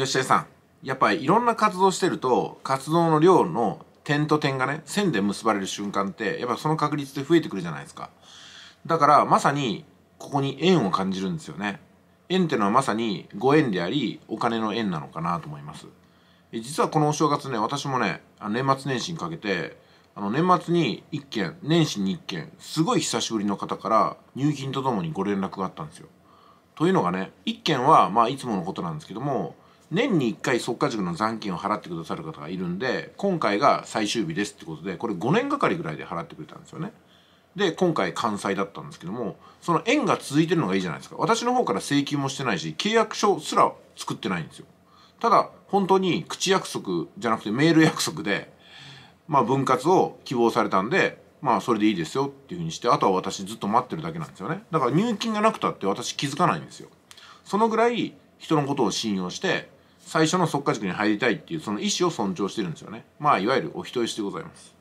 吉江さん、やっぱりいろんな活動してると活動の量の点と点がね、線で結ばれる瞬間ってやっぱその確率で増えてくるじゃないですか。だからまさにここに縁を感じるんですよね。縁ってのはまさにご縁でありお金の縁なのかなと思います。実はこのお正月ね、私もね、年末年始にかけて年末に1件年始に1件すごい久しぶりの方から入金とともにご連絡があったんですよ。というのがね、1件はまあいつものことなんですけども、年に1回即価塾の残金を払ってくださる方がいるんで、今回が最終日ですってことで、これ5年がかりぐらいで払ってくれたんですよね。で今回関西だったんですけども、その縁が続いてるのがいいじゃないですか。私の方から請求もしてないし契約書すら作ってないんですよ。ただ本当に口約束じゃなくてメール約束で、まあ分割を希望されたんで、まあそれでいいですよっていうふうにして、あとは私ずっと待ってるだけなんですよね。だから入金がなくたって私気づかないんですよ。そのぐらい人のことを信用して最初の即価塾に入りたいっていうその意思を尊重してるんですよね。まあいわゆるお人よしでございます。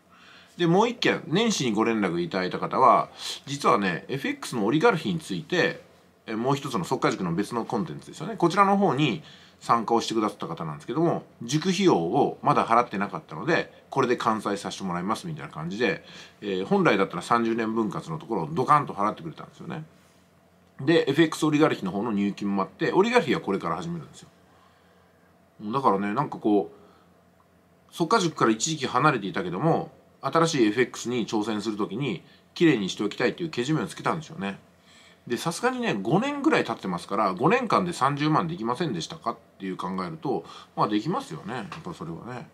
でもう一件年始にご連絡いただいた方は、実はね FX のオリガルヒについてもう一つの即価塾の別のコンテンツですよね、こちらの方に参加をしてくださった方なんですけども、塾費用をまだ払ってなかったのでこれで完済させてもらいますみたいな感じで、本来だったら30年分割のところをドカンと払ってくれたんですよね。で FX オリガルヒの方の入金もあって、オリガルヒはこれから始めるんですよ。だからね、なんかこう即価塾から一時期離れていたけども、新しい FX に挑戦するときにきれいにしておきたいっていうけじめをつけたんですよね。でさすがにね5年ぐらい経ってますから、5年間で30万できませんでしたかっていう考えると、まあできますよね、やっぱそれはね、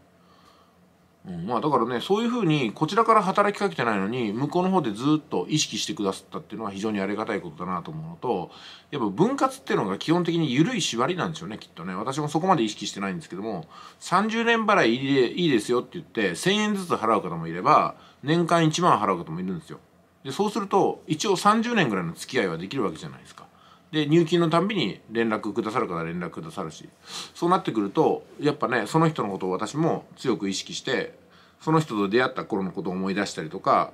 まあだからね、そういうふうにこちらから働きかけてないのに向こうの方でずっと意識してくださったっていうのは非常にありがたいことだなと思うのと、やっぱ分割っていうのが基本的に緩い縛りなんですよね、きっとね。私もそこまで意識してないんですけども、30年払いいいですよって言って1000円ずつ払う方もいれば年間1万払う方もいるんですよ。でそうすると一応30年ぐらいの付き合いはできるわけじゃないですか。で入金のたんびに連絡くださるから連絡くださるし、そうなってくるとやっぱね、その人のことを私も強く意識して、その人と出会った頃のことを思い出したりとか、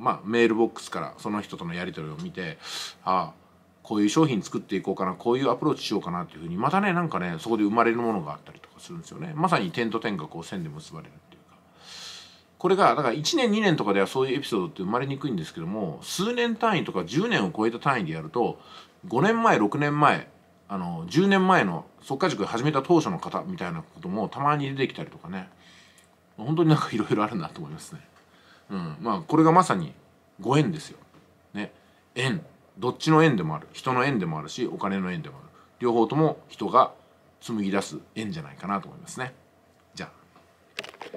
まあ、メールボックスからその人とのやり取りを見て、ああこういう商品作っていこうかな、こういうアプローチしようかなっていうふうに、またねなんかねそこで生まれるものがあったりとかするんですよね。まさに点と点がこう線で結ばれるっていう。これがだから1年2年とかではそういうエピソードって生まれにくいんですけども、数年単位とか10年を超えた単位でやると、5年前6年前10年前の即価塾始めた当初の方みたいなこともたまに出てきたりとかね、本当になんかいろいろあるなと思いますね。まあこれがまさにご縁ですよ。ね、縁、どっちの縁でもある、人の縁でもあるしお金の縁でもある、両方とも人が紡ぎ出す縁じゃないかなと思いますね。じゃあ。